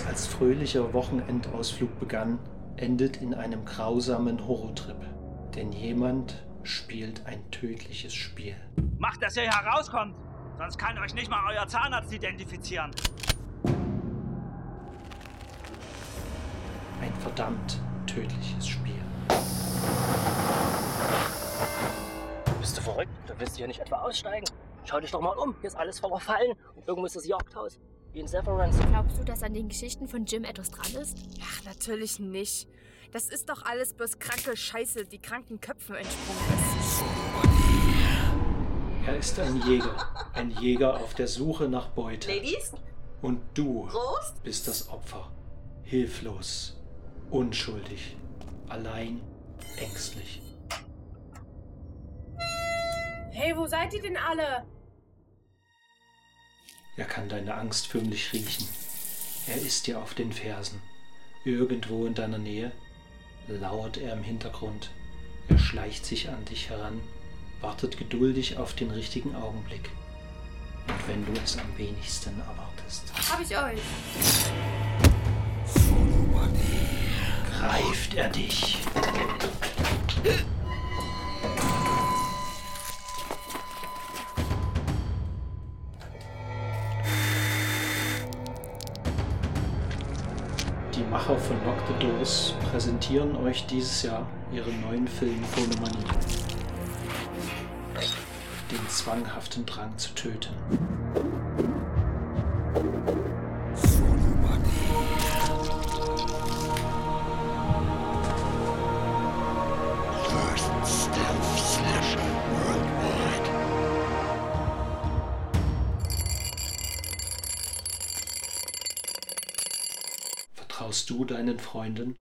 was als fröhlicher Wochenendausflug begann, endet in einem grausamen Horrortrip. Denn jemand spielt ein tödliches Spiel. Macht, dass ihr herauskommt, sonst kann euch nicht mal euer Zahnarzt identifizieren. Ein verdammt tödliches Spiel. Bist du verrückt? Du willst hier nicht etwa aussteigen? Schau dich doch mal um, hier ist alles verfallen und irgendwo ist das Jagdhaus. Wie in Severance. Glaubst du, dass an den Geschichten von Jim etwas dran ist? Ach, natürlich nicht. Das ist doch alles bloß kranke Scheiße, die kranken Köpfen entsprungen ist. Er ist ein Jäger. Ein Jäger auf der Suche nach Beute. Ladies? Und du bist das Opfer. Hilflos. Unschuldig. Allein. Ängstlich. Hey, wo seid ihr denn alle? Er kann deine Angst förmlich riechen. Er ist dir auf den Fersen. Irgendwo in deiner Nähe lauert er im Hintergrund. Er schleicht sich an dich heran, wartet geduldig auf den richtigen Augenblick. Und wenn du es am wenigsten erwartest. Hab ich euch! Greift er dich. Die Macher von Lock the Doors präsentieren euch dieses Jahr ihren neuen Film Phonomanie. Den zwanghaften Drang zu töten. Traust du deinen Freunden?